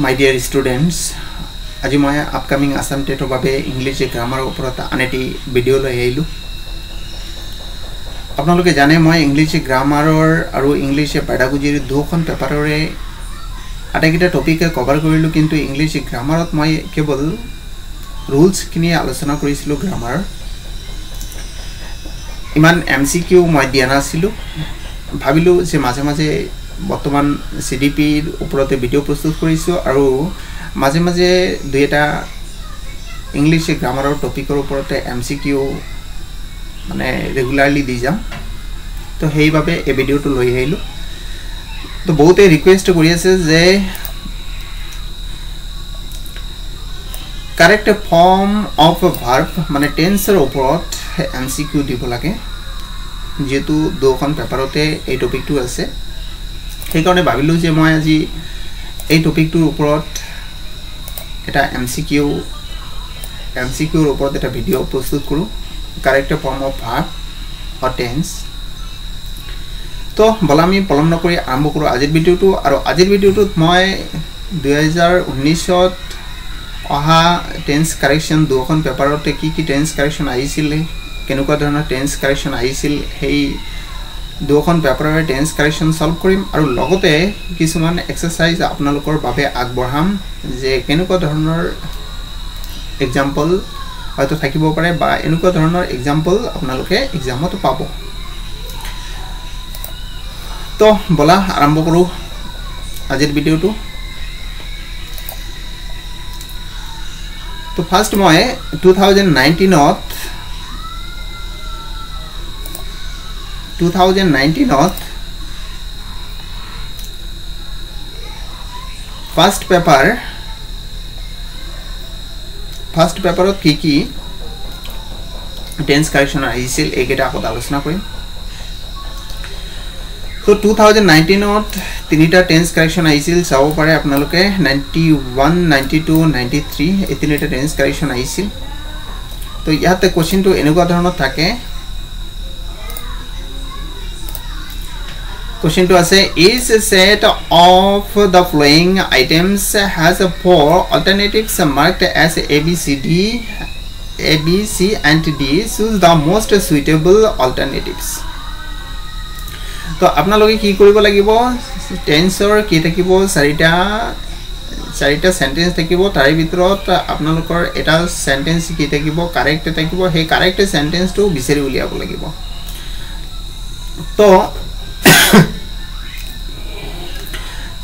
My dear students आज मैं upcoming Assam टेटर बारे इंग्लिश ग्रामर ऊपर आने भिडिओ लैल आपन जाने मैं इंग्लिश ग्रामर और इंग्लिश पेडागोजी दोन पेपार आटाईकटा टपिके कवर करूँ कि इंग्लिश ग्रामर मैं केवल रूल्सख आलोचना ग्रामर इमान एम सी किऊ मैं दिया नासिलो भाविलो जे माजे माजे बर्तमान सी डी पी ऊपरते भिडिओ प्रस्तुत कर माजे माजे दुटा इंग्लिश ग्रामर टपिकर ऊपरते एम सी किऊ माने रेगुलारली दी जा तो भिडिओ तो लिल तो बहुते रिक्वेस्ट कर करेक्ट फॉर्म ऑफ वर्ब माने टेन्सर ऊपर एम सी किऊ दी लगे जीतु दोन पेपारते ये टपिक तो आसे সেইকাৰণে ভাবিলো যে মই আজি এই টপিকটোৰ ওপৰত এটা এমসিকিউৰ ওপৰত এটা ভিডিও প্ৰস্তুত কৰো correct form of verb or tense তো বলা আমি পলম নকৰি আৰম্ভ কৰো আজিৰ ভিডিওটো আৰু আজিৰ ভিডিওটোত মই 2019ত অহা টেন্স কাৰেকশ্যন দুখন পেপাৰতে কি কি টেন্স কাৰেকশ্যন আহিছিল কেনেকুৱা ধৰণৰ টেন্স কাৰেকশ্যন আহিছিল সেই दोन पेपारे टेन्स कारेक्शन सल्व करम और लगते किसुमान एक्सारसाइज आपन आगबढ़ाम जे केनेकुवाधरणर एग्जाम्पल हयतो थाकिबो पारे बा एनेकुवा धरणर एग्जाम्पल आपनालोके एग्जामत पाबो तो बोला आरम्भ करूँ आजिर भिडिओ तो फार्ष्ट मैं 2019 फर्स्ट पेपर की टेन्स कारेक्शन आइसिल एक आगत आलोचना करें तो 2019 तीनिटा टेन्स कारेक्शन आइसिल चाव पारे आपनालोके 91 92 93 ए तीनिटा टेन्स कारेक्शन आइसिल तो इयाते क्वेश्चन तो एनेकुवा धৰণৰ थाके क्वेश्चन तो आसे is set of the following items has four alternatives marked as A B C and D choose the most suitable alternatives तो अपना लोगे की करिबो लागिबो टेन्सर की থাকিবो চাৰিটা সেন্টেন্স থাকিবো তাৰ ভিতৰত আপোনালোকৰ এটা সেন্টেন্স কি থাকিবো সেই কাৰেক্ট সেন্টেন্সটো বিচাৰি উলিয়াব লাগিব তো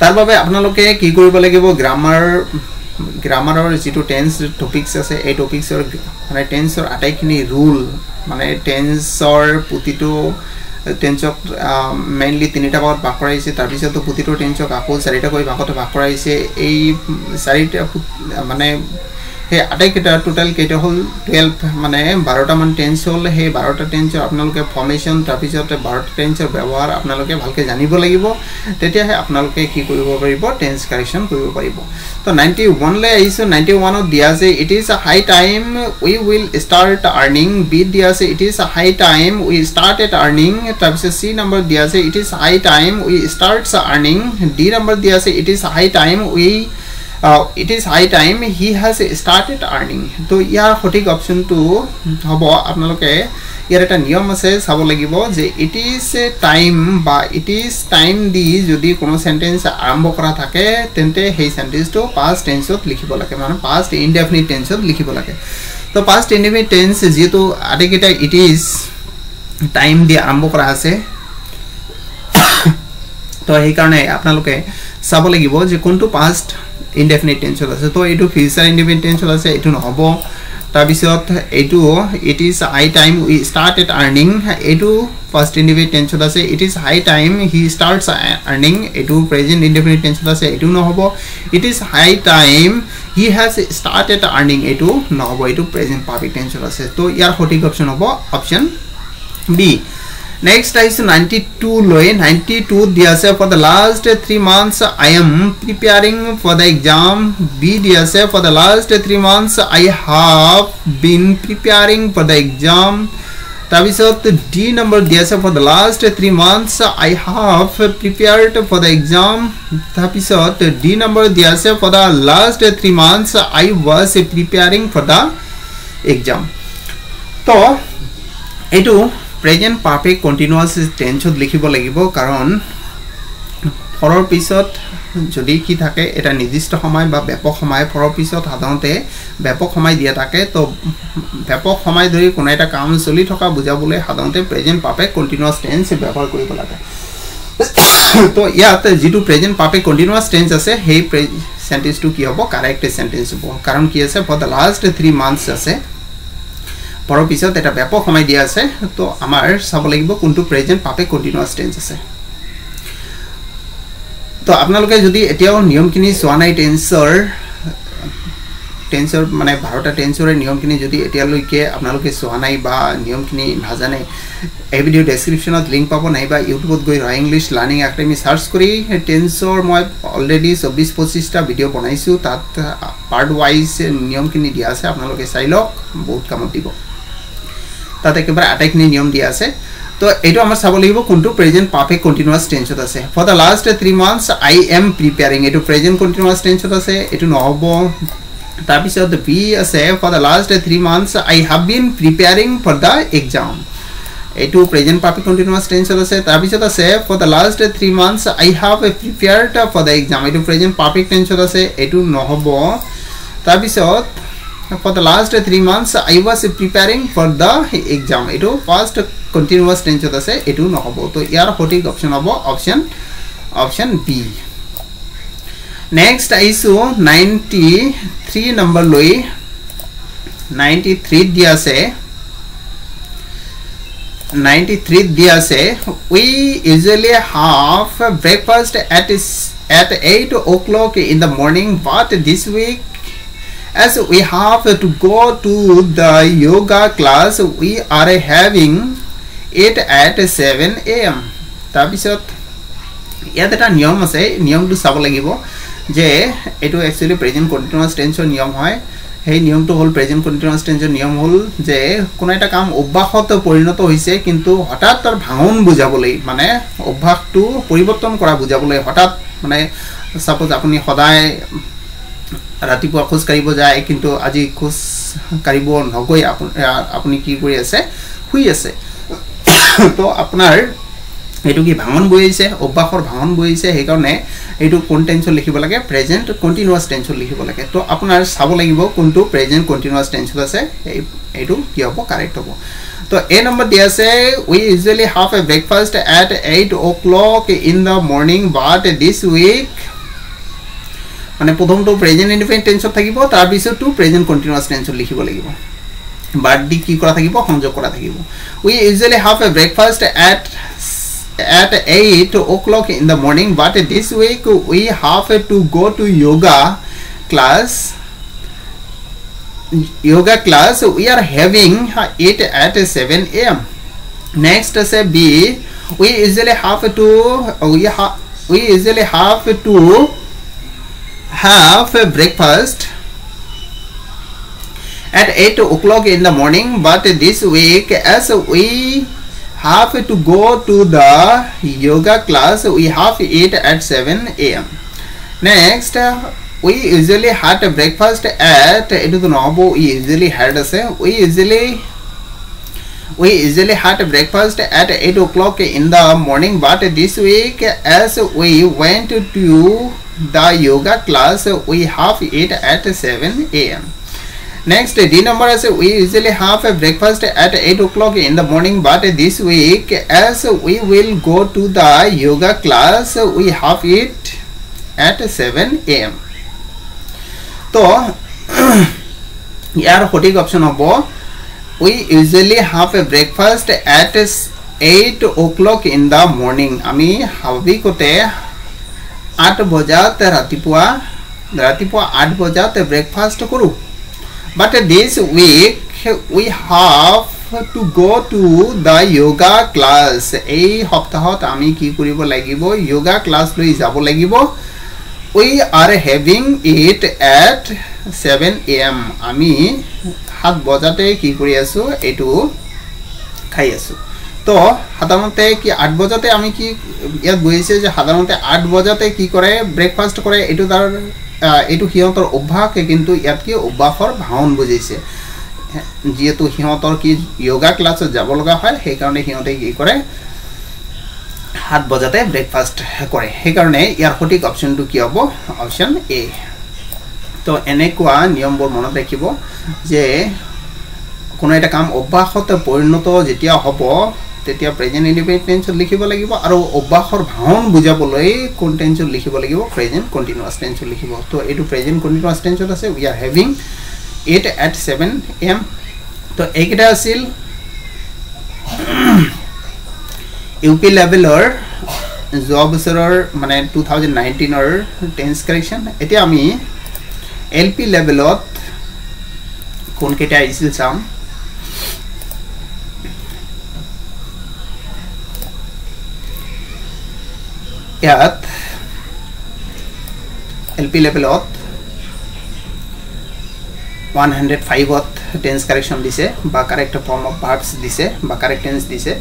तार बारे आपनालोके की करिब लागिब ग्रामारर जितु टेन्स टपिक्स आछे ए टपिक्सर माने टेन्सर आटाइखिनि रूल माने टेन्सर प्रतिटो टेन्सक मेनली तीनिटा भागत भाग কৰা হৈছে তাৰ পিছত প্ৰতিটো টেন্সক আকৌ চাৰিটা কৈ ভাগত ভাগ কৰা হৈছে এই চাৰিটা माने हे आटाइकेटा टोटल केटा हल 12 माने 12टा मान टेन्स हल हे 12टा टेन्सर आपनालोके फर्मेशन तार पिछते 12टा टेन्सर व्यवहार आपनालोके भालके जानिब लागिब तेतियाहे आपनालोके की करिब पारिब टेन्स कारेक्शन करिब पारिब तो 91 ले आइसो 91 ত দিয়া আছে it is a high time we will start earning B দিয়া আছে it is a high time we started earning तार पिछते सी नंबर দিয়া আছে it is high time we starts earning D number দিয়া আছে it is high time we it is high time he has started earning तो यार सठिक option तो हम आपनलोके यार एटा नियम आछे चाब लागिब जे इट इज टाइम बा इट इज टाइम दी जदि कोनो सेंटेंस आरम्भ करा थाके तेंते हेइ सेंटेंस तो पास्ट टेन्सत लिखिब लागे माने पास्ट इंडेफिनिट टेन्सत लिखिब लागे तो पास्ट इंडेफिनिट टेन्स जेतु आदिकेटा इट इज टाइम दी आरम्भ करा आछे तो हेइ कारणे आपनलोके चाब लागिब जे कोनटु पास्ट इंडेफिनिट टेन्स आछे तो ये फ्यूचर इंडेफिनिट टेन्स आछे एटु नहबो तार पिছত एटु it is high time we started earning एटु फर्स्ट इंडेफिनिट टेन्स आछे it is high time he starts earning एटु प्रेजेंट इंडेफिनिट टेन्स आछे एटु नहबो it is high time he has started earning एटु नहबो एटु प्रेजेंट परफेक्ट टेन्स आछे तो यार सठिक अपशन हबो अपशन बी नेक्स्ट आइस 92 लय 92 दिया है for the last 3 months I am preparing for the exam B दिया है for the last 3 months I have been preparing for the exam ताबिसत डी नंबर दिया से for the last 3 months I have prepared for the exam ताबिसत D number दिया से for the last 3 months I was preparing for the exam. तो एटू present perfect continuous टेंसत लिखिब लागिब कारण फॉर पिसत जदि कि थाके एटा निर्दिष्ट समय बा व्यापक समय फर पिছত साधारणते व्यापक समय दिया थाके तो व्यापक समय धरि कोन एटा काम चलि थका बुझाबले साधारणते प्रेजेंट परफेक्ट कंटिन्यूअस टेंस व्यवहार करिब लागे। तो याते जिटु प्रेजेंट परफेक्ट कंटिन्यूअस टेंस आसे हे सेंटेंस टु कि हबो करेक्ट सेंटेंस हबो कारण कि आसे फॉर द लास्ट 3 मंथ्स आसे फर पिছত एटा व्यापक समय दिया आसे तो आमार साब लागिब कोनटु प्रेजेंट परफेक्ट कंटिन्यूअस टेंस आसे। तो आपनालोके जदि एतियाओ नियमखिनि चोवा नाइ टेन्सर माने 12टा टेन्सरे नियमखिनि जदि एतियालैके आपनालोके चोवा नाइ बा नियमखिनि नाजाने ए भिडिओ डेस्क्रिप्शनत लिंक पाबो नाइबा यूट्यूबत गई raw English learning academy search करी टेन्सर मैं अलरेडी 24-25टा भिडिओ बनाइछु तात पार्ट वाइज नियमखिनि दिया आसे आपनालोके चाइ लक बहुत काम दिबो तात एकेबारे 28 नियम दिया आसे। तो एटो आमार साब लागिब कोनटु प्रेजेंट परफेक्ट कंटिन्यूअस टेंसत आसे for the last 3 months I am preparing एटो प्रेजेंट कंटिन्यूअस टेंसत आसे एटो नहबो। तारपिছত बी आसे for the last 3 months I have been preparing for the exam एटो प्रेजेंट परफेक्ट कंटिन्यूअस टेंसत आसे। तारपिছত आसे for the last 3 months I have prepared for the exam एटो प्रेजेंट परफेक्ट टेंसत आसे एटो नहबो। तारपिছত for the last 3 months I was preparing for the exam eto past continuous tense ase etu no hobo to iar hotik option hobo option b। next iso 93 number loi 93 dia ase 93 dia ase we usually have breakfast at 8 o'clock in the morning but this week as we have to go to the yoga class we are having it at 7 AM। ताबिसत यात एटा नियम आसे नियम टु साब लागिबो जे एटु actually present continuous tense नियम होय हे नियम टु होल प्रेजेंट कंटिन्यूअस टेंस नियम होल जे कोनो एटा काम अभ्यासत परिणत होइसे किन्तु हठात तर भांगन बुझाबले माने अभ्यास टु परिवर्तन करा बुझाबले हठात माने सपोज आपुनी सदाय रातिपुआ खोज काढ़ जाए किन्तु आजी खोज काढ़ नगई आपुनी कि शुई आसे तो अपनार यू कि भांगन बहिसे अभ्यासर भांगन बहिसे हेकाणे यू कौन टेंसन लिखिब लगे प्रेजेंट कंटिन्यूअस टेंसन लिखिब लगे। तो अपनार साब लागिब कोनटु प्रेजेंट कंटिन्यूअस टेंसन आसे एटू कि हबो करेक्ट हबो। तो ए नंबर दिया से we usually have a breakfast at 8 o'clock in the morning but this week माने प्रथम तो प्रेजेंट इंडिफिनिट टेंस থাকিব তার বিষয় টু প্রেজেন্ট কন্টিনিউয়াস টেন্স লিখিব লাগিব বাট ডি কি কৰা থাকিব সংযোগ কৰা থাকিব। We usually have a breakfast at 8 o'clock in the morning but this week we have to go to yoga class we are having it at 7 AM। next is b we usually have to have a breakfast at 8 o'clock in the morning but this week as we have to go to the yoga class we have it at 7 AM। next we usually had a breakfast at we usually had a breakfast at 8 o'clock in the morning but this week as we went to the yoga class we have it at 7 AM। next d number is we usually have a breakfast at 8 o'clock in the morning but this week as we will go to the yoga class we have it at 7 AM। तो यार सठिक option हम we usually have a breakfast at 8 o'clock in the morning आमी हाबिकते 8 बजात रातिपुआ 8 बजात breakfast करूँ but this week we have to go to the yoga class ए सप्ताहत आमी की करिब लागिब योगा क्लास लई जाब लागिब we are having it at 7 AM आमी 7 बजाते की करि आसु एटू খাই আছো। তো সাধাৰণতে কি ৮ বজাতে আমি কি ইয়াত গৈছে যে সাধাৰণতে ৮ বজাতে কি কৰে ব্ৰেকফাষ্ট কৰে, এইটো তাৰ এইটো সিহঁতৰ অভ্যাস, কিন্তু ইয়াত কি অভ্যাসৰ ভাৱন বুজাইছে। যেহেতু সিহঁতৰ কি যোগা ক্লাছত যাব লগা হয় সেইকাৰণে সিহঁতে কি কৰে ৭ বজাতে ব্ৰেকফাষ্ট কৰে, সেইকাৰণে ইয়াৰ সঠিক অপশ্যনটো কি হ'ব, অপশ্যন এ। তো এনেকুৱা নিয়মবোৰ মনত ৰাখিব যে কোনো এটা কাম অভ্যাসত পৰিণত যেতিয়া হ'ব তেতিয়া প্ৰেজেণ্ট ইনডিফিনিট টেন্সত লিখিব লাগিব, আৰু অভ্যাসৰ ভাৱন বুজাবলৈ কোন টেন্সত লিখিব লাগিব, প্ৰেজেণ্ট কণ্টিনিউৱাছ টেন্সত লিখিব। তো এইটো প্ৰেজেণ্ট কণ্টিনিউৱাছ টেন্সত আছে we are having it at 7 AM। তো এইকেইটা আছিল ইউপি লেভেলৰ যোৱা বছৰৰ মানে 2019ৰ টেন্স কাৰেকশ্যন। এতিয়া আমি এলপি লেভেলত কোনকেইটা আহিছিল চাম। ইয়াত এলপি লেভেলত 105ত টেন্স কাৰেকশ্যন দিছে বা কাৰেক্ট ফৰ্ম অফ ভাৰ্বছ দিছে বা কাৰেক্ট টেন্স দিছে।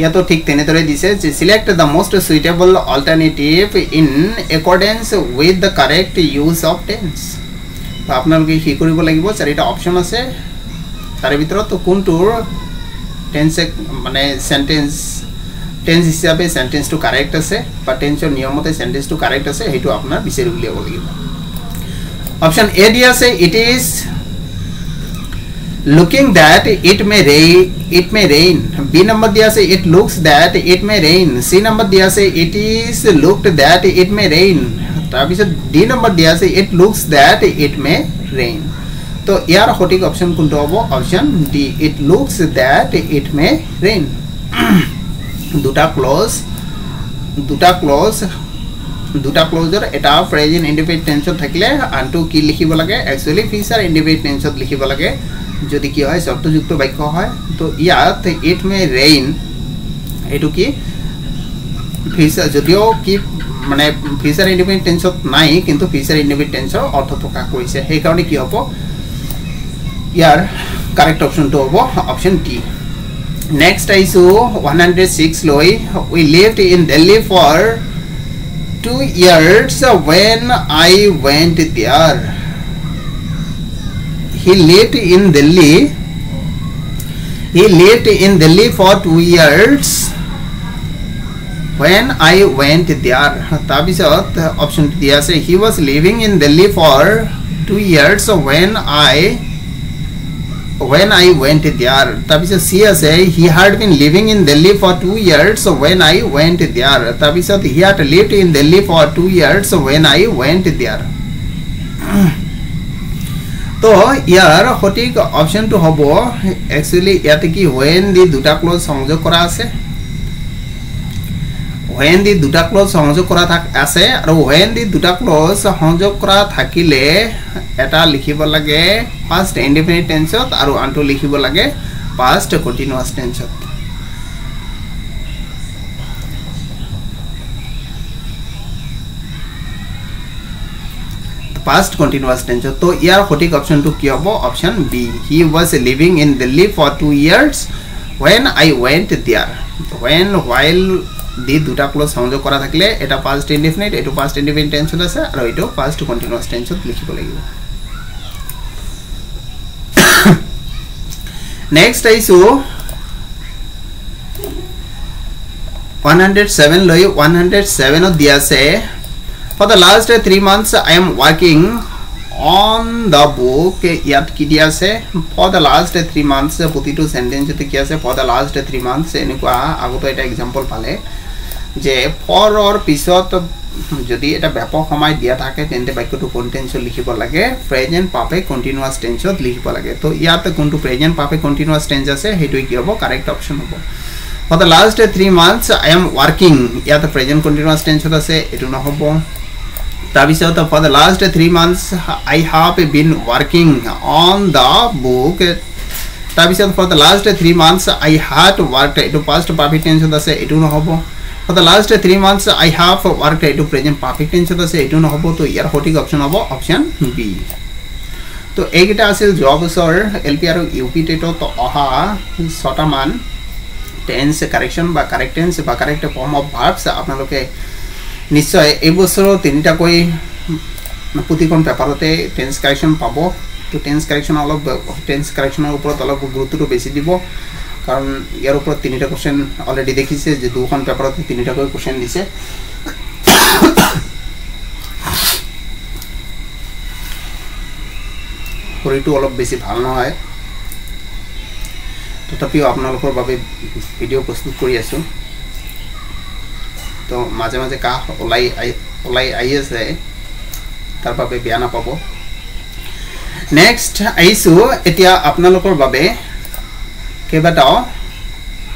ইয়াতো ঠিক তেনেদৰে দিছে যে select the most suitable alternative in accordance with the correct use of tense. তো আপোনালোকে কি কৰিব লাগিব, চাৰিটা অপশ্যন আছে, তাৰে ভিতৰত কোনটোৰ টেন্স মানে সেন্টেন্স টেন্স হিচাপে সেন্টেন্সটো কাৰেক্ট আছে বা টেন্সৰ নিয়মতে সেন্টেন্সটো কাৰেক্ট আছে সেইটো আপোনাৰ বিচাৰি উলিয়াব লাগিব। অপশ্যন এ দিয়া আছে it is looking that it may rain। B number दिया से it looks that it may rain। C number दिया से it is looked that it may rain। तभी से D number दिया से it looks that it may rain। तो यार सठिक ऑप्शन কোনটো হ'ব, option D it looks that it may rain। দুটা ক্লজৰ এটা প্ৰেজেণ্ট ইনডিফিনিট টেন্সত থাকিলে আনটো কি লিখিব লাগে, একচুয়ালি ফিউচাৰ ইনডিফিনিট টেন্সত লিখিব লাগে যদি কি হয় শব্দযুক্ত বাক্য হয়। তো ইয়াত ইট মে ৰেইন এইটো কি ফিউচাৰ, যদিও কি মানে ফিউচাৰ ইনডিফিনিট টেন্সত নাই কিন্তু ফিউচাৰ ইনডিফিনিট টেন্সৰ অৰ্থ প্ৰকাশ কৰিছে, সেইকাৰণে কি হ'ব ইয়াৰ কাৰেক্ট অপশ্যনটো হ'ব অপশ্যন ডি। নেক্সট আহিছো 106 লৈ we lived in Delhi for 2 years when I went there। He lived in Delhi for 2 years when I went there। ताबिसत ऑप्शन दिया से he was living in Delhi for 2 years when I went there। ताबिसत C से he had been living in Delhi for 2 years when I went there। ताबिसत he had lived in Delhi for 2 years when I went there। तो यार सठिक option तो हम actually इतने कि when the दुटा clause संयोग करा आसे, व्हेन दी दुटा क्लज संयोग करा थाक आसे, और व्हेन दी दुटा क्लज संयोग करा थाकिले एटा लिखिब लगे पास्ट इंडिफिनिट टेंसत और आनटो लिखिब लगे पास्ट कन्टीन्यूअस टेंसत। Past continuous tense। तो यार सठिक ऑप्शन तो क्या हो, option B he was living in Delhi for 2 years when I went there। when while दी दुटा क्लज संयोग करा थाकिले एटा past indefinite tense আছে আৰু এটো past continuous tense লিখিব লাগিব। नेक्स्ट आइसो 107 লৈ 107 দিয়া আছে For the last 3 months I am working on the book। याद की दिया से for the last 3 months पुती तो sentence तो किया से for the last 3 months इनको आगो तो एक example पाले जे for और पिसोत जो दी एक व्यापक हमारे दिया था के तेंते बाइको तो content लिखी पड़ लगे present perfect continuous tense लिखी पड़ लगे। तो याद तक उनको present perfect continuous tense से हेतु क्या हो correct option हो। For the last 3 months I am working याद present continuous tense होता से इटू ना हो। ताबिसत for the last 3 months I have been working on the book। ताबिसत for the last 3 months I had worked to past perfect tense होता से इटू ना हो। for the last 3 months I have worked to present perfect tense होता से इटू ना हो। तो यार सठिक ऑप्शन हो ऑप्शन बी। तो এইকেইটা আছিল যোৱা বছৰ এলপি আৰু ইউপি টেটত অহা 6টা মান টেন্স কারেকশন বা কারেক্ট টেন্স বা কারেক্ট ফর্ম অফ ভার্বস আপোনালোকে নিশ্চয় এই বছৰ 3টা কৈ প্ৰতিখন পেপাৰতে টেন্স কারেকশন পাব। তো টেন্স কারেকশন অলপ টেন্স কারেকশনৰ ওপৰত অলপ গুৰুত্বটো বেছি দিব, কাৰণ ইয়াৰ ওপৰত 3টা কোশ্চেন অলৰেডি দেখিছে যে দুখন পেপাৰতে 3টা কৈ কোশ্চেন দিছে। শরীরটো অলপ বেশি ভাল নহয়, তথাপিও আপোনালোকৰ বাবে ভিডিও প্রস্তুত কৰি আছো। তো মাজে মাজে কাহ ওলাই আহি আছে, তাৰ বাবে বেয়া নাপাব। নেক্সট আইছো এতিয়া আপোনালোকৰ বাবে কেইবাটাও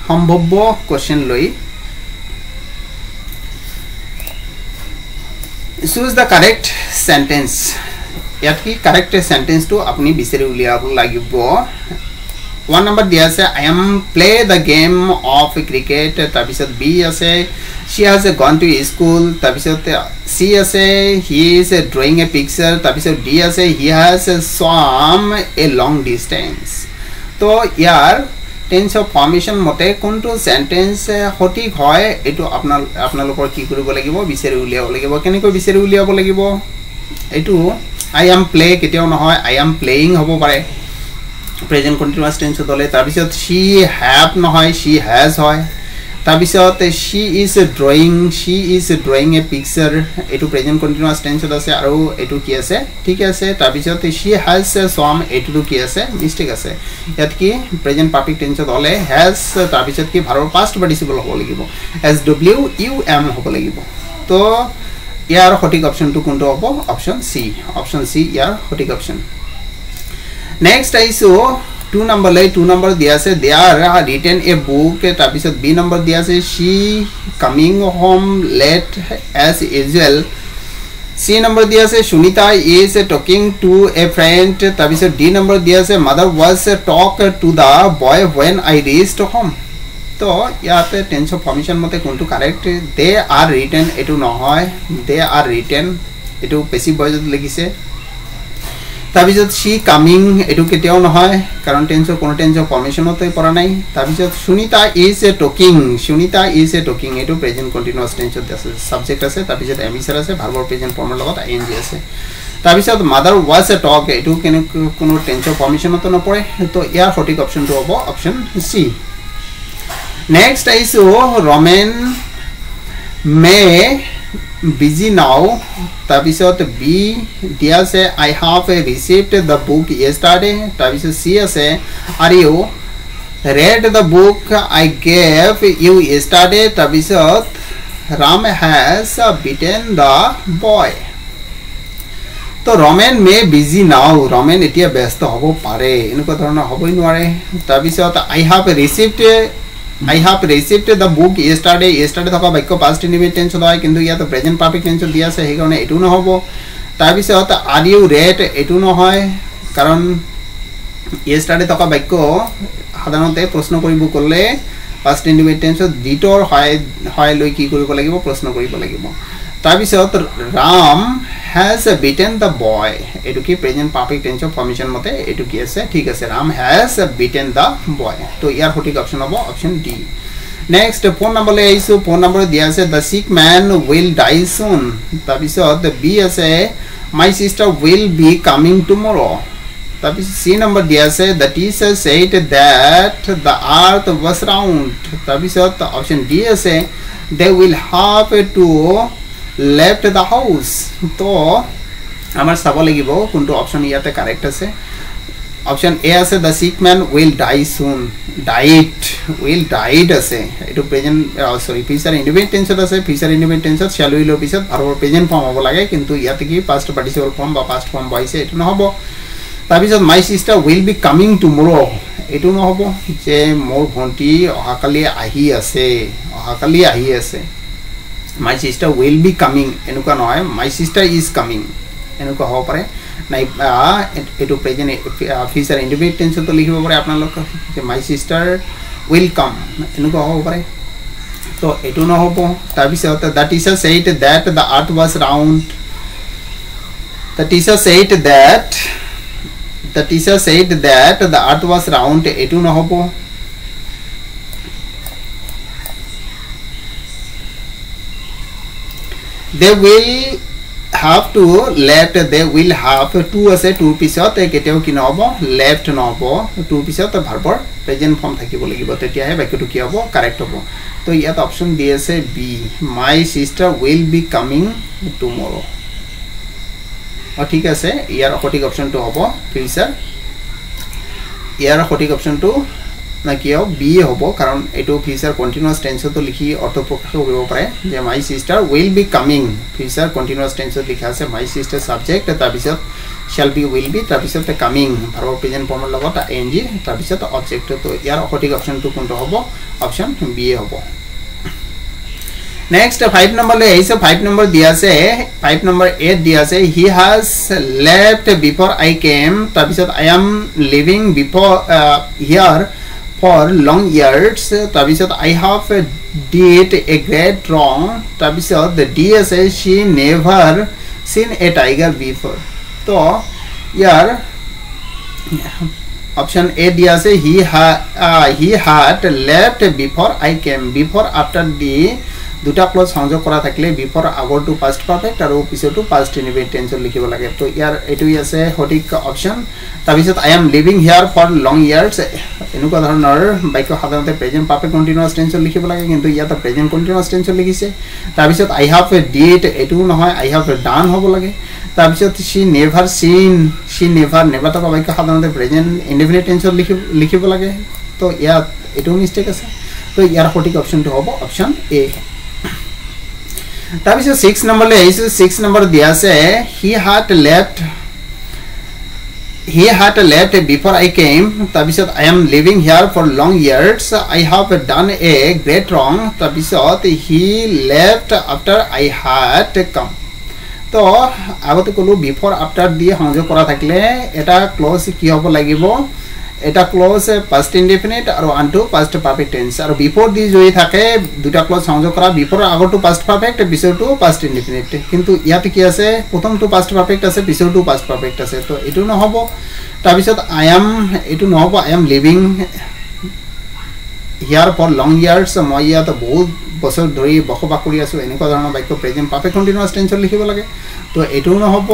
সম্ভব্য কোশ্চেন লৈ। Choose the correct sentence. यात की करेक्ट सेंटेंस तो अपनी विचार उलियाब লাগিব। 1 नंबर दिया আছে I am play the game of cricket, तबिसत बी আছে she has gone to school, तबिसत सी আছে he is drawing a picture, तबिसत डी আছে he has swum a long distance. तो यार টেন্স অফ ফর্মেশন মতে কোনটো সেন্টেন্স সঠিক হয় এটো আপোনালোকৰ কি কৰিব লাগিব, বিচাৰি উলিয়াব লাগিব। কেনেকৈ বিচাৰি উলিয়াব লাগিব এটো I am play কেতিয়াও নহয়, I am playing হব পাৰে, প্রেজেন্ট কন্টিনিউয়াস টেন্স হলে। তাৰপিছত she have নহয়, she has হয়। তাৰপিছত she is drawing a picture, এটো প্রেজেন্ট কন্টিনিউয়াস টেন্স আছে আৰু এটো কি আছে ঠিক আছে। তাৰপিছত she has some এটো কি আছে মিস্টেক আছে। ইয়াত কি প্রেজেন্ট পারফেক্ট টেন্স হলে has, তাৰপিছত কি ভাৰৰ past participle হব লাগিব, as w u m হব লাগিব। তো यार सठिक ऑप्शन तो कोनটো হ'ব, ऑप्शन सी यार सठिक ऑप्शन। नेक्स्ट आइसो 2 नंबर लाई। 2 नंबर दिया আছে they are written a book, तबिसत बी नंबर दिया আছে she coming home late as usual. C number दिया আছে Sunita is talking to a friend, तबिसत डी नंबर दिया আছে mother was talk to the boy when I reached home. तो यार टेंस ऑफ फॉर्मेशन मते कोनटू करेक्ट, दे आर रिटेन एटू नहय, दे आर रिटेन एटू पैसिव वॉइस लिखिसे। तबिसत शी कमिंग एटू केतेও নহয়, कारण टेंस ऑफ फॉर्मेशन मते परा নাই। तबिसत सुनीता इज ए टॉकिंग एटू प्रेजेंट कंटीन्यूअस टेंस আছে, সাবজেক্ট আছে, তবিসত এমইসার আছে, ভার্বৰ প্রেজেন্ট ফর্মৰ লগত আইএনজি আছে। तबिसत मदर वाज ए टॉक एटू কেনে কোনো টেন্স অফ ফর্মেशन মতে নপৰে। তো ইয়াৰ সঠিক অপশনটো হ'ব অপশন সি। नेक्स्ट आइसो रोमेन मे बिजी नाउ, तबिसत बी दिया से I have received the book yesterday, तबिसत सी से are you read the book I gave you yesterday, तबिसत Ram has beaten the boy. तो romaine may busy now, Romen एतिया व्यस्त हबो पारे, एनुका धरणा हबई नवारे। तबिसत I have received the book yesterday থকা বাক্য past tense টেন্স হয়, কিন্তু ইয়াত present perfect tense দিয়া আছে, সেই কাৰণে এটো নহব। তাৰ পিছত are you read এটো নহয়, কাৰণ yesterday থকা বাক্য সাধাৰণতে প্ৰশ্ন কৰিব কলে past tense দিটৰ হয় লৈ কি কৰিব লাগিব, প্ৰশ্ন কৰিব লাগিব। তাৰ পিছত Ram has beaten the boy, এটো কি present perfect tense of formation মতে এটো কি আছে ঠিক আছে, Ram has beaten the boy। তো ইয়াৰ সঠিক অপশন হ'ব অপশন ডি। নেক্সট 4 নম্বৰ লৈ আইছো। 4 নম্বৰ দিয়া আছে the sick man will die soon, তাৰপিছত বি আছে my sister will be coming tomorrow, তাৰপিছত সি নম্বৰ দিয়া আছে the teacher said that the earth was round, তাৰপিছত অপশন ডি আছে they will have to left the house। तो आमार सब লাগিব কোনটো অপশন ইয়াতে কারেক্ট আছে। অপশন এ আছে the sick man will die soon, will died আছে এটো present sorry future independent tense আছে। Future independent tense shall will অফিসত আৰু প্রেজেন্ট ফর্ম হ'ব লাগে, কিন্তু ইয়াতে কি past participle form বা past form বৈছে এটো নহব। তাৰপিছত my sister will be coming tomorrow এটো নহব, যে মোৰ ভন্টি অহাকালি আহি আছে। my sister will be coming एनुका নহয়, my sister is coming एनुका हो पारे নাই। এটো প্রেজেন্ট ফিউচার ইনডিপেন্ডেন্ট টেন্স তো লিখিব পারে আপোনালোক, যে my sister will come এনুকা हो पारे। তো এটো ন হ'ব। তাৰ পিছত the teacher said that the earth was round, the teacher said that The teacher said that the earth was round. Etu na hobo. They will have to আছে 2 পিছত কেতিয়াও কি নহব লেফট নহব 2 পিছত ভার্বৰ প্রেজেন্ট ফর্ম থাকিব লাগিব তেতিয়াহে বাক্যটো কি হ'ব কারেক্ট হ'ব তো ইয়াত অপশন দি আছে B my sister will be coming tomorrow অ ঠিক আছে ইয়াৰ সঠিক অপশনটো হ'ব ফিউচার ইয়াৰ সঠিক অপশনটো না কি হ'ব বি হ'ব কাৰণ এটো ফিউচার কন্টিনিউয়াস টেন্সত লিখি অটো প্ৰকাশ কৰিব পাৰে যে my sister will be coming future continuous টেন্সত লিখা আছে মাই সিস্টার সাবজেক্ট তাৰপিছত shall be will be তাৰপিছত কামিং ভার্ব প্রেজেন্ট ফর্মৰ লগত ing তাৰপিছত অবজেক্ট তো ইয়াৰ সঠিক অপশনটো কোনটো হ'ব অপশন বি হ'ব नेक्स्ट 5 नंबर ले ऐसे 5 नंबर दिया से 5 नंबर 8 दिया से he has left before I came তাৰপিছত I am living before here for long years তাৰপিছত I have did a great wrong তাৰপিছত the DSA she never seen a tiger before तो यार ऑप्शन ए दिया से he had left before I came before after the দুটা clause সংযোগ কৰা থাকিলে বিফৰ আগৰটো past perfect আৰু পিছৰটো past tense লিখিব লাগে তো ইয়াৰ এটোই আছে সঠিক অপশন তাৰপিছত I am living here for long years এনেকুৱা ধৰণৰ বাক্য সাধাৰণতে present perfect continuous tense লিখিব লাগে কিন্তু ইয়াত present continuous tense লিখিছে তাৰপিছত I have did এটো নহয় I have done হ'ব লাগে তাৰপিছত she never seen she never never থকা বাক্য সাধাৰণতে present indefinite tense লিখিব লাগে তো ইয়াত এটো মিস্টেক আছে তো ইয়াৰ সঠিক অপশনটো হ'ব অপশন এ तभी से 6 नंबर ले इसे 6 नंबर दिया से he had left before I came तभी से I am living here for long years I have done a great wrong तभी से he left after I had come तो अब तो कोलो before after दिए हम जो करा थकले ऐटा क्लोज किया हो लगी वो এটা ক্লজ past indefinite আৰু আনটো past perfect tense আৰু বিফৰ দি জই থাকে দুটা ক্লজ সংযোগ কৰা বিফৰ আগৰটো past perfect পিছৰটো past indefinite কিন্তু ইয়াতে কি আছে প্ৰথমটো past perfect আছে পিছৰটো past perfect আছে তো এটো নহব তাৰ পিছত I am living here for long years মই ইয়াত বহুত বছৰ ধৰি বকবা কৰি আছো এনেকুৱা ধৰণৰ বাক্য প্ৰেজেন্ট perfect continuous tense লিখিব লাগে তো এটো নহব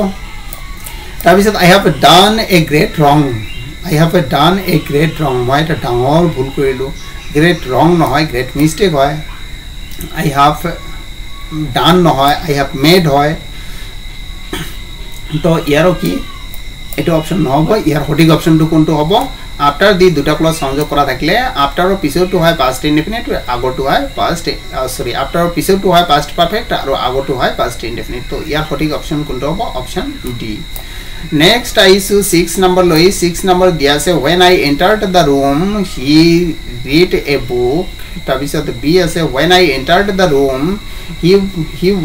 তাৰ পিছত I have done a great wrong I have done a great wrong. Why that wrong? भूल कोई लो. Great wrong ना होए, great mistake होए. I have done ना होए, I have made होए. तो यारों की इटो ऑप्शन ना होगा. यार होटिक ऑप्शन तो कौन तो होगा? After दी दुटा क्लॉस समझो करा थकले. After और पिछले तो है past indefinite और आगो तो है past sorry. After और पिछले तो है past perfect और आगो तो है past indefinite. तो यार होटिक ऑप्शन कौन तो होगा? Option D. Next I issue 6 number लो 6 number दिया से when I entered the room he read a book तभी से B ऐसे when I entered the room he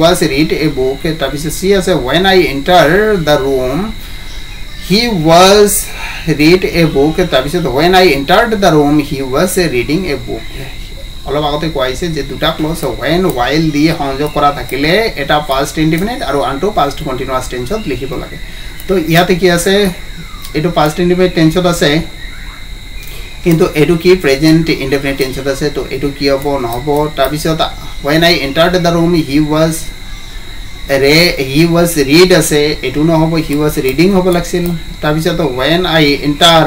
was read a book तभी से C ऐसे when I entered the room he was read a book तभी से when I entered the room he was reading a book অলপ আগতে কোৱাইছে যে দুটা clause when while দিয়ে সংযোগ কৰা থাকিলে এটা past indefinite আৰু আনটো past continuous tenseত লিখিব লাগে तो ইয়াতে কি আছে এটো past indefinite tenseত আছে কিন্তু এটো কি present indefinite tenseত আছে তো এটো কি হ'ব নহব তাৰপিছত when I entered the room he was read আছে এটো নহব he was reading হ'ব লাগিছিল তাৰপিছত when I enter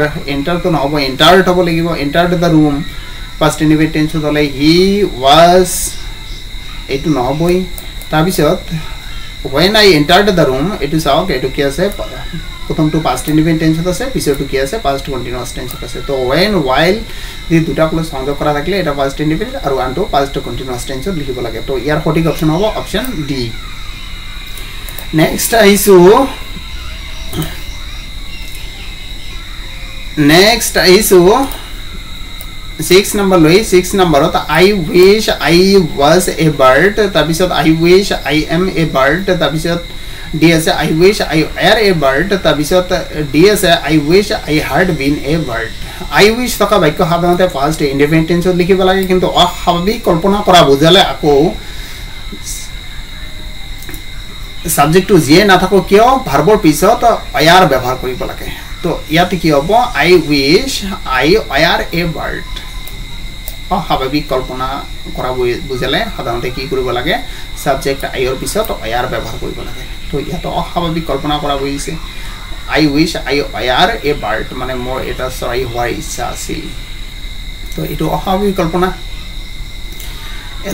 তো নহব entered হ'ব লাগিব entered the room past indefinite tense হ'লে he was এটো নহবই তাৰপিছত when I entered the room it is out it kiya se prathom to past indefinite tense ta se pisor to kiya se past continuous tense ta se to when while the duta klo সংযোগ কৰা থাকিলে এটা past indefinite আৰু আনটো past continuous tense লিখিব লাগে তো ইয়াৰ সঠিক অপশন হ'ব অপশন ডি নেক্সট আইছো 6 नंबर लो 6 नंबर होता I wish I was a bird तभी से I wish I am a bird तभी से D ऐसे I wish I were a bird तभी से D ऐसे I wish I had been a bird I wish तो का भाई को हाथ में तो फास्ट इंडिपेंडेंट टेंस लिखी बोला कि किंतु आह हम भी कल्पना करा बुझले आपको सब्जेक्ट तो ये ना था को क्यों भरपूर पीसा तो यार व्यवहार कोई बोला के तो इतना कि अब I wish I are a bird स्वाभाविक कल्पना करा बुझाले साधारणते कि करिब लागे सबजेक्ट आईर पिছত आर व्यवहार करिब लागे। तो इतना अस्वाभाविक कल्पना करा बुझिसे I wish I are a bird माने मोर एटा चराई होवार इच्छा आछिल। तो एटु अस्वाभाविक कल्पना।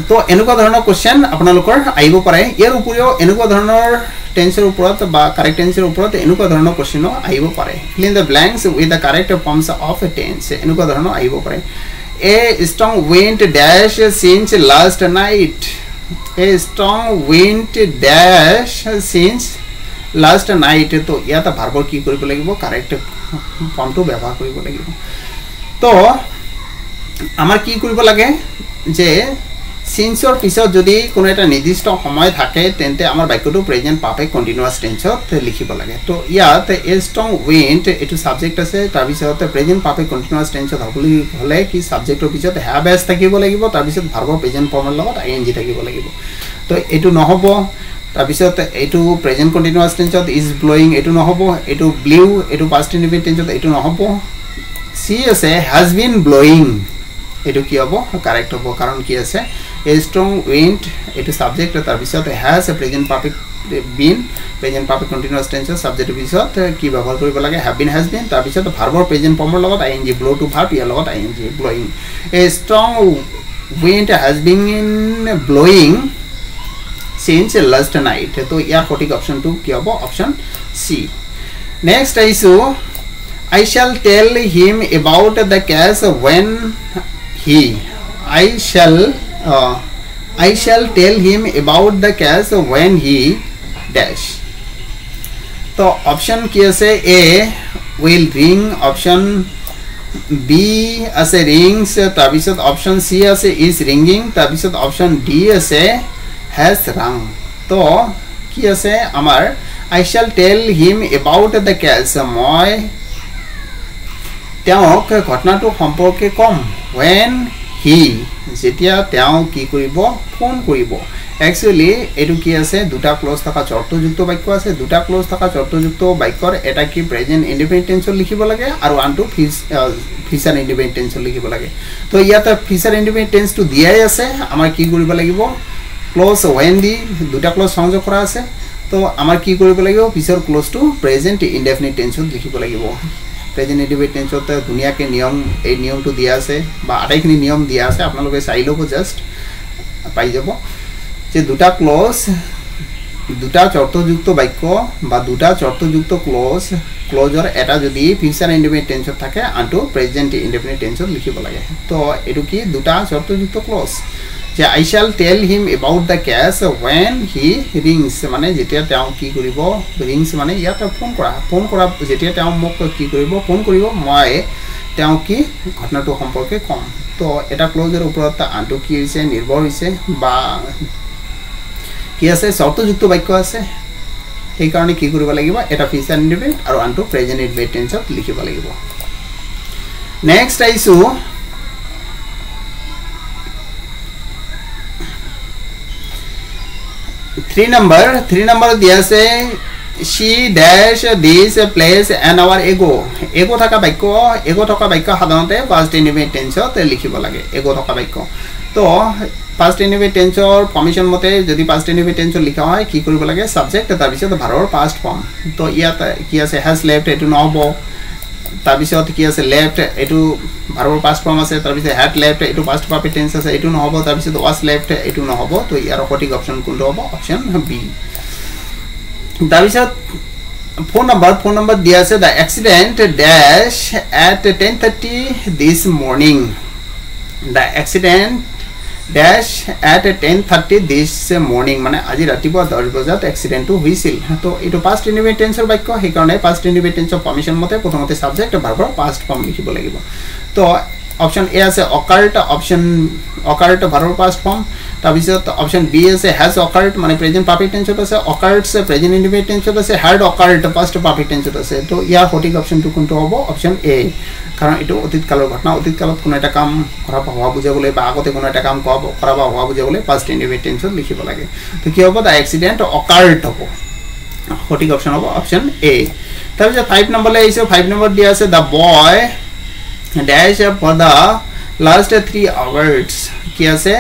तो एनेকুৱা ধৰণৰ क्वेश्चन আপোনালোকৰ আইব পাৰে। ইয়াৰ উপৰিও এনেকুৱা ধৰণৰ টেন্সৰ ওপৰত বা কাৰেক্ট টেন্সৰ ওপৰত এনেকুৱা ধৰণৰ क्वेश्चन আইব পাৰে। Fill in the blanks with the correct forms of a tense এনেকুৱা ধৰণৰ আইব পাৰে। A strong wind dash since last night. A strong wind dash since last night. तो यह तो भार्बर की करिब लागिबो करेक्ट फॉर्म तो व्यवहार करिब लागिबो। तो आमार की करिब लागे जे सिन्स और पिছত যদি কোনো এটা নির্দিষ্ট সময় থাকে তেন্তে আমাৰ বাক্যটো প্ৰেজেন্ট পাৰফেক্ট কন্টিনিউয়াস টেন্সত লিখিব লাগে। তো ইয়াত এ স্ট্রং উইন্ড এটো সাবজেক্ট আছে তাৰ পিছত প্ৰেজেন্ট পাৰফেক্ট কন্টিনিউয়াস টেন্সত হ'বলৈ হ'লে কি সাবজেক্টৰ পিছত হ্যাভ এজ থাকিব লাগিব, তাৰ পিছত ভাৰ্বৰ প্ৰেজেন্ট ফৰ্মৰ লগত আইএনজি থাকিব লাগিব। তো এটো নহব। তাৰ পিছত এটো প্ৰেজেন্ট কন্টিনিউয়াস টেন্সত ইজ ব্লোইং এটো নহব, এটো ব্লু এটো পাষ্ট ইনডিফিনিট টেন্সত এটো নহব। সি আছে হ্যাজ বিন ব্লোইং एटू कि हम कारेक्ट हम कारण कि आसे ए स्ट्रॉन्ग विंड एटू सब्जेक्ट तार पिছত has present perfect been present perfect continuous tense subject पिছত कि व्यवहार करिब लागे हैव बीन हैज बीन तार पिছত वर्बर प्रेजेंट फॉर्मर লগত आईएनजी ब्लो टू वर्ब ইয়াৰ লগত I N G blowing a strong wind has been blowing since last night. तो ইয়াৰ সঠিক অপশন টু কি হ'ব অপশন সি। नेक्स्ट आइसो I shall tell him about the cash when he I shall tell him about the cash when he dash। तो option की आसे A will ring, option B आसे rings, ताबिसत option C आसे is ringing, ताबिसत option D आसे has rung। तो की आसे अमर I shall tell him about the cash मैं त्याओक घटनाटो सम्पर्के कम व्हेन हि जेतिया त्याओ की करिबो फोन करिबो। एक्चुअली एटु कि आसे दुटा क्लज थाका शर्तयुक्त वाक्य आसे। दुटा क्लज थाका शर्तयुक्त वाक्यर एटा कि प्रेजेंट इंडिपेंडेंट टेन्स लिखिबो लागे आरो आनटु फ्यूचर इंडिपेंडेंट टेन्स लिखिबो लागे। तो इयाता फ्यूचर इंडिपेंडेंट टेन्स तो दियाय आसे। आमार कि करिबो लागिबो क्लज व्हेन दि दुटा क्लज संयोग करा आसे। तो आमार कि करिबो लागिबो फ्यूचर क्लज टु प्रेजेंट इंडेफिनिट टेन्स लिखिबो लागिबो। प्रेजेंट इंडिफिनिट टेन्सत दुनिया के नियम ए नियम तो दिया आसे बा आटाइखिनि नियम दिया आसे आपनालोके चाइ लबो जस्ट पाइ जाबो जे दुटा क्लज दुटा शर्तयुक्त वाक्य बा दुटा शर्तयुक्त क्लज क्लजर एटा जदि फ्यूचर इंडिफिनिट टेन्सत थाके आनटु प्रेजेंट इंडिफिनिट टेन्सत लिखिबो लागे। तो एटु कि दुटा शर्तयुक्त क्लज जे I shall tell him about the cash when he rings माने जेतिया ताऊ की करिवो रिंग्स माने यात फोन करा जेतिया ताऊ मक की करिवो फोन करिवो মই ताऊ की घटनाটো সম্পর্কে কম। তো এটা ক্লজৰ ওপৰত আনটো কি হৈছে নিৰ্ভৰ হৈছে বা কি আছে শর্তযুক্ত বাক্য আছে। এই কাৰণে কি কৰিব লাগিব এটা ফিউচাৰ ইনডিফিনিট আৰু আনটো প্ৰেজেন্ট ইনডিফিনিট টেন্সত লিখিব লাগিব। নেক্সট আইছো थ्री नंबर दिया से she dash this place an hour ago ago थका वाक्य साधारणते पास्ट इंडिफिनिट टेन्सत लिखिब लागे एगो थका वाक्य। तो पास्ट इंडिफिनिट टेन्सर फर्मेशन मते जदि पास्ट इंडिफिनिट टेन्स लिखा होय की करिब लागे सब्जेक्ट तार पिছত भारर पास्ट फर्म। तो यात की आसे हैज लेफ्ट एटु नहबो तार पिছত की आसे लेफ्ट एटु भारर पास्ट फर्म आसे तार पिছত हैड लेफ्ट एटु पास्ट परफेक्ट टेन्स आसे एटु नहबो तार पिছত वाज लेफ्ट एटु नहबो। तो यार सठिक ऑप्शन कोन हबो ऑप्शन बी। तार पिছত फोन नंबर दिया आसे the accident dash at 10:30 this morning. The accident dash at 10:30 this morning माने आज रातिपुवा 10 बजात एक्सीडेंट होइसिल। तो एटु पास्ट इंडिफिनिट टेन्सर वाक्य हे कारणे पास्ट इंडिफिनिट टेन्सर फर्मेशन मते प्रथमते सब्जेक्ट वर्ब पास्ट फॉर्म लिखिबो लागिबो। तो ऑप्शन ए আছে ऑकर्ड वर्ब पास्ट फॉर्म ता बिसत ऑप्शन बी আছে हैज ऑकर्ड माने प्रेजेंट परफेक्ट टेन्सर আছে ऑकर्ड्स प्रेजेंट इंडिफिनिट टेन्सर আছে हैड ऑकर्ड पास्ट परफेक्ट टेन्सर আছে। तो ইয়াৰ সঠিক অপশনটো কোনটো হ'ব অপশন এ कारण एटू अतीत कालर घटना अतीत कालत कोनो एटा काम खराब हवा बुझाबले बा आगते कोनो एटा काम खराब हवा बुझाबले पास्ट इंडिफिनिट टेन्स लिखिब लागे। तो कि हबो द एक्सीडेंट अकर्ड हबो सठिक ऑप्शन हबो ऑप्शन ए। तब फाइव नंबर ले आइसे फाइव नंबर दिया से the boy dash for the last 3 hours कि आसे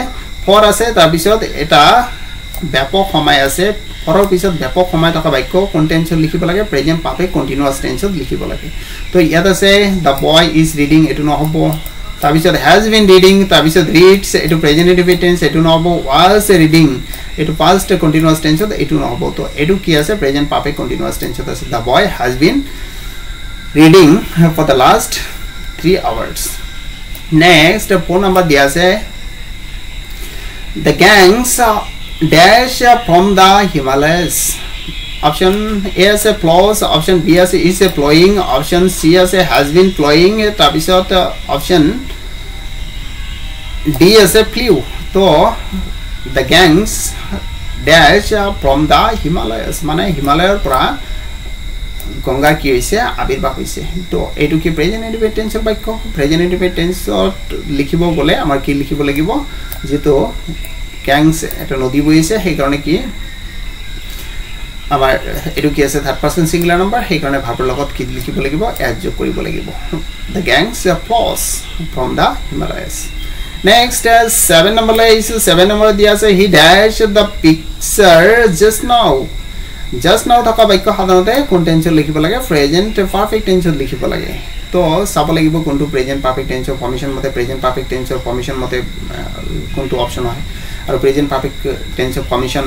फॉर आसे तब इसोत एटा व्यापक समय आसे फॉर पिছত व्यापक समय तक वाक्य कंटेंस लिखिब लागे प्रेजेंट परफेक्ट कंटीन्यूअस टेंस लिखिब लागे तो यात आसे द बॉय इज रीडिंग एटु न होबो तब इसोत हैज बीन रीडिंग तब इसोत रीड्स एटु प्रेजेंटेटिव टेंस एटु न होबो वाज रीडिंग एटु पास्ट कंटीन्यूअस टेंस एटु न होबो तो एटु कि आसे प्रेजेंट परफेक्ट कंटीन्यूअस टेंस आसे the boy has been reading for the last 3 hours. Next phone number दिया से the Ganges dash from the Himalayas option A से फ्लोस ऑप्शन बी से इज फ्लोइंग ऑप्शन सी से has been flowing तबिसत option D से flow तो the Ganges dash from the Himalayas माने हिमालयर परा गंगा की होइसे आविर्भाव होइसे तो एटु कि प्रेजेंट टेंस वाक्य प्रेजेंट टेंस लिखिब गले आमार कि लिखिब লাগিব जेतो गैंग्स एटा नदी बइसे हे कारणे कि आमार एटु कि आसे थर्ड पर्सन सिंगुलर नंबर हे कारणे भाबर लगत कि लिखिब লাগিব एड जोग करिब লাগিব the Ganges flows from the Himalayas. Next 7 number लइसे 7 नंबर दिया आसे he dash the picture just now थका वाक्य साधारणते कोन टेंस लिखिब लागे प्रेजेंट परफेक्ट टेंस लिखिब लागे तो साब লাগিব कोनटु प्रेजेंट परफेक्ट टेंस फॉर्मेशन मते प्रेजेंट परफेक्ट टेंस फॉर्मेशन मते कोनटु ऑप्शन হয় আৰু प्रेजेंट परफेक्ट टेंस फॉर्मेशन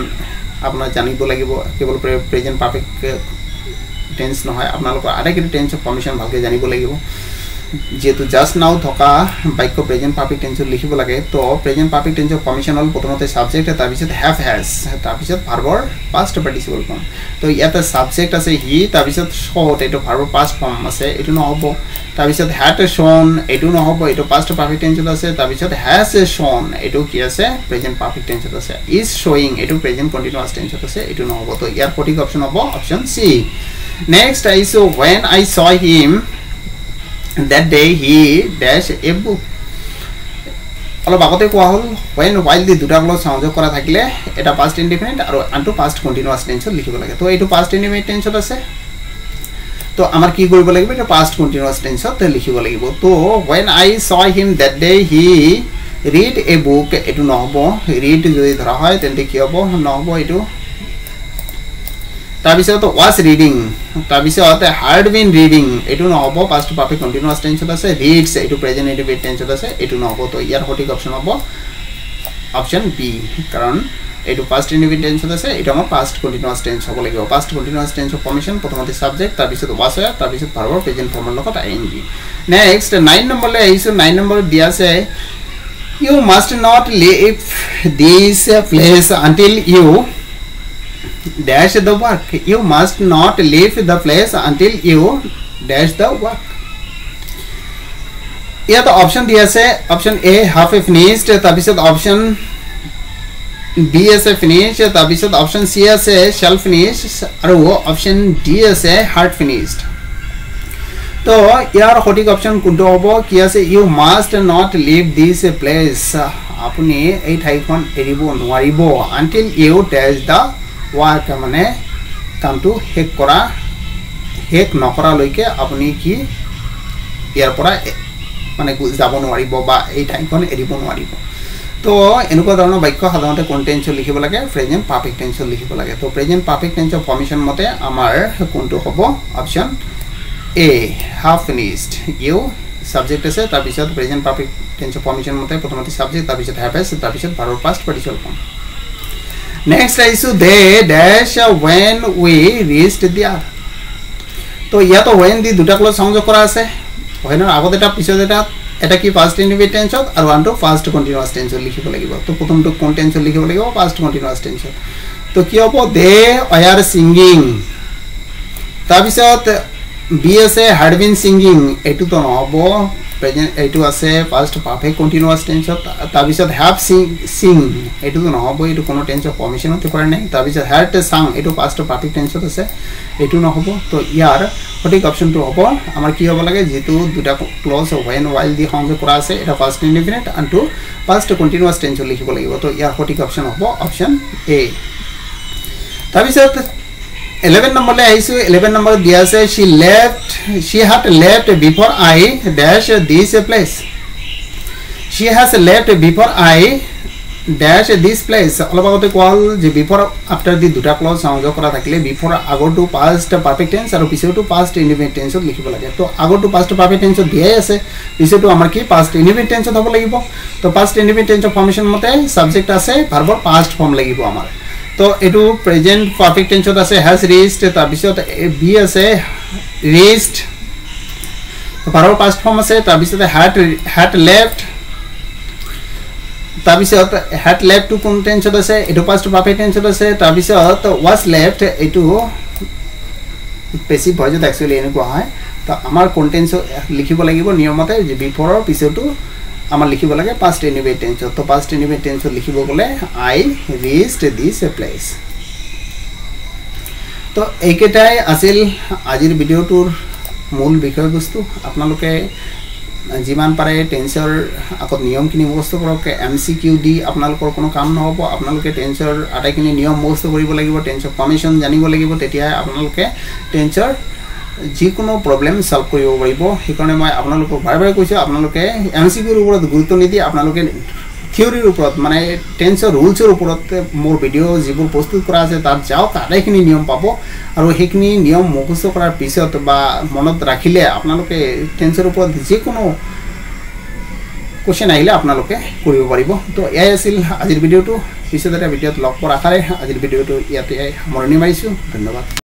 আপোনা জানিব লাগিব কেৱল প্রেজেন্ট परफेक्ट টেন্স নহয় আপোনালোক আটাইকেইটা টেন্স ফর্মেশন ভালকৈ জানিব লাগিব যেহেতু জাস্ট নাও থকা বাক্য প্রেজেন্ট পারফেক্ট টেন্স লিখিব লাগে তো প্রেজেন্ট পারফেক্ট টেন্স ফর্মেশন হল প্রথমতে সাবজেক্ট তার পিছত হ্যাভ হ্যাজ তার পিছত ভার্বৰ পাস্ট পার্টিসিপল ফর্ম তো ইয়াতে সাবজেক্ট আছে হি তার পিছত শট এটো ভার্বৰ পাস্ট ফর্ম আছে এটো নহব তার পিছত হ্যাড শোন এটো নহব এটো পাস্ট পারফেক্ট টেন্স আছে তার পিছত হ্যাজ শোন এটো কি আছে প্রেজেন্ট পারফেক্ট টেন্স আছে ইজ শোইং এটো প্রেজেন্ট কন্টিনিউয়াস টেন্স আছে এটো নহব তো ইয়াৰ সঠিক অপশন হব অপশন সি। নেক্সট আইছো when I saw him that day he dash a book অলপ আগতে কোৱা হল when while the দুটা ক্লজ সংযোগ কৰা থাকিলে এটা past indefinite আৰু আনটো past continuous tense লিখিব লাগে তো এইটো past indefinite tense আছে তো আমাৰ কি কৰিব লাগিব এটা past continuous tense তে লিখিব লাগিব তো when I saw him that day he read a book এটো নহব read যদি ধৰা হয় তেন্তে কি হ'ব নহব এটো ताबिसत वाज रीडिंग ताबिसत हैड बीन रीडिंग एटु নহব पास्ट परफेक्ट কন্টিনিউয়াস টেন্স আছে रीड्स एटु प्रेजेंट ইন্ডিফিনিট টেন্স আছে एटु নহব তো ইয়ার সঠিক অপশন হব অপশন বি কারণ এটু পাস্ট ইন্ডিফিনিট টেন্স আছে এটা আমাৰ পাস্ট কন্টিনিউয়াস টেন্স হ'ব লাগিব পাস্ট কন্টিনিউয়াস টেন্স ফর্মেশন প্ৰথমতে সাবজেক্ট তাবিসত was হয় তাবিসত verb প্রেজেন্ট ফর্মৰ লগত ing। নেক্সট 9 নম্বৰ লৈ আহিছো 9 নম্বৰ দিয়া আছে you must not leave this place until you dash the work you must not leave the place until you dash the work या तो ऑप्शन दिया से option A have A finished तभी से ऑप्शन बी से finished तभी से option C से शेल फिनिश्ड और वो ऑप्शन डी से हार्ड फिनिश्ड तो यार सठिक ऑप्शन কোনটো হ'ব কি আছে you must not leave this place আপুনি এই ঠাইখন এৰিব নোৱাৰিব until you dash the वार्क माने कामटू हेक नकरा लैके आपुनी कि यार परा माने যাব নোৱাৰিব বা এই ঠাইখন এৰিব নোৱাৰিব তো এনেকুৱা ধৰণৰ বাক্য সাধাৰণতে কোন টেন্স লিখিব লাগে প্রেজেন্ট পারফেক্ট টেন্স লিখিব লাগে তো প্রেজেন্ট পারফেক্ট টেন্স ফর্মেশন মতে আমাৰ কোনটো হ'ব option A have finished you subject আছে তাৰ পিছত প্রেজেন্ট পারফেক্ট টেন্স ফর্মেশন মতে প্ৰথমতে সাবজেক্ট তাৰ পিছত হ্যাভ তাৰ পিছত ভার্বৰ পাস্ট পার্টিসিপল ফর্ম। नेक्स्ट आइसो they dash when we reached there तो या तो व्हेन दी দুটা ক্লজ সংযোগ কৰা আছে व्हेনৰ আগতে এটা পিছত এটা কি past continuous tense আৰু আনটো past continuous tense লিখিব লাগিব তো প্ৰথমটো কোন tense লিখিব লাগিব past continuous tense তো কি হ'ব দে আয়ার সিংগিং তাৰপিছত বি আছে হ্যাড বিন সিংগিং এটো তো নহব প্রেজেন্ট এটো আছে past perfect continuous tense তাৰপিছত হ্যাভ সিং এটো তো নহব এটো কোনো টেন্স ফর্মেশন হতে পারে নাই তাৰপিছত হ্যাড সাং এটো past perfect tense আছে এটো নহব তো ইয়াৰ সঠিক অপশনটো হ'ব আমাৰ কি হ'ব লাগে যেটো দুটা ক্লজ when while দি সংযোগ কৰা আছে এটা past indefinite and to past continuous tense লিখিব লাগিব তো ইয়াৰ সঠিক অপশন হ'ব অপশন এ। তাৰপিছত 11 number le aisu 11 number diya ase she had left before I dash this place. She has left before I dash this place. অলপ আগতে কোৱাল যে বিফৰ আফটাৰ দি দুটা ক্লজ সংযোগ কৰা থাকিলে বিফৰ আগৰটো পাষ্ট পাৰফেক্ট টেন্স আৰু পিছৰটো পাষ্ট ইনডিপেন্ডেন্ট টেন্সত লিখিব লাগে। তো আগৰটো পাষ্ট পাৰফেক্ট টেন্সত দিয়াই আছে, পিছৰটো আমাৰ কি পাষ্ট ইনডিপেন্ডেন্ট টেন্সত হ'ব লাগিব। তো পাষ্ট ইনডিপেন্ডেন্ট টেন্সৰ ফৰ্মেশন মতে সাবজেক্ট আছে, ভাৰ্বৰ পাষ্ট ফৰ্ম লাগিব আমাৰ। তো এটো প্ৰেজেন্ট পাৰফেক্ট টেন্সত আছে হ্যাজ ৰিচড, তাৰ পিছত বি আছে ৰিচড, ভাৰ্বৰ পাষ্ট ফৰ্ম আছে, তাৰ পিছত had left, ताबिसत had left to কোন টেন্সত আছে, এটো past perfect টেন্সত আছে। তাবিসত was left এটো passive ভয় যত एक्चुअली এনে কোৱা হয়। তো আমাৰ কোন টেন্স লিখিব লাগিব নিয়মতে যে before ৰ পিছটো আমাৰ লিখিব লাগে past tense টেন্স। তো past tense টেন্স লিখিব গলে I reached this place। তো এইকেটাই আছিল আজিৰ ভিডিওটোৰ মূল বিষয়বস্তু। আপোনালোকে जिमान पारे टेन्सर आकत नियम किनि मुखस्त करक, एमसीक्यू दी आपनालकर कोनो काम नहबो। आपनालके टेन्सर आटाकिनि नियम मुखस्त करिब লাগিব, टेन्सर फर्मेशन जानिब লাগিব, তেতিয়া आपनालके टेन्सर जिकोनो प्रब्लेम सल्व करिब পাৰিব। সেইকাৰণে মই আপোনালোকক বাৰে কৈছো আপোনালোকে এমसीक्यूৰ ওপৰত গুৰুত্ব নিদি আপোনালোকে থিওৰিৰ ওপৰত মানে টেন্সৰ ৰুলছৰ ওপৰত মোৰ ভিডিও যিবোৰ প্ৰস্তুত কৰা আছে তাত যাও, আটাইখিনি নিয়ম পাব। আৰু সেইখিনি নিয়ম মুখস্থ কৰাৰ পিছত বা মনত ৰাখিলে আপোনালোকে টেন্সৰ ওপৰত যিকোনো কোৱেশ্চন আহিলে আপোনালোকে কৰিব পাৰিব। তো এয়াই আছিল আজিৰ ভিডিওটো। পিছত এটা ভিডিঅ'ত লগ পোৱাৰ আশাৰে আজিৰ ভিডিওটো ইয়াতে সামৰণি মাৰিছোঁ। ধন্যবাদ।